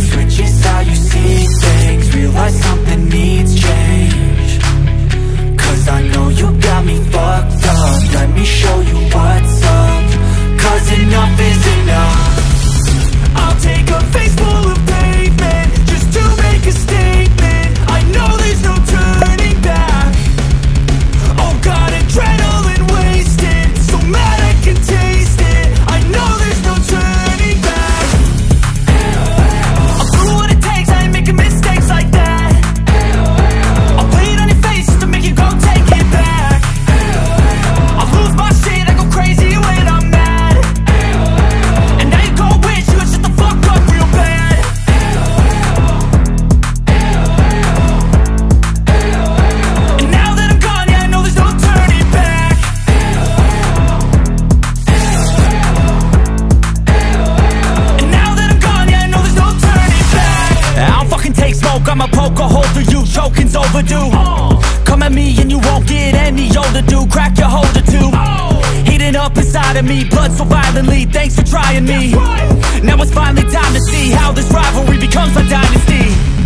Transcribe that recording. Switches how you see things, realize something needs change. Cause I know you got me fucked up, let me show you what's up. Cause enough is enough. I'll take a face full of pavement just to make a statement. I know there's no turning back. Oh God, adrenaline wasted, so mad I can taste it. I know there's no turning back. I'll do what it takes, I ain't making mistakes like that. I'll put it on your face to make you go take it back. I'll lose my shit, I go crazy when I'm mad. And now you go wish you would shut the fuck up real bad. And now that I'm gone, yeah, I know there's no turning back. And now that I'm gone, yeah, I know there's no turning back. I don't fucking take smoke, I'ma poke a hole through you, choking's overdue. Come at me and you won't get any older, dude. Crack your hold or two. Heating up inside of me, blood so violently. Thanks for trying me. Now it's finally time to see how this rivalry becomes a dynasty.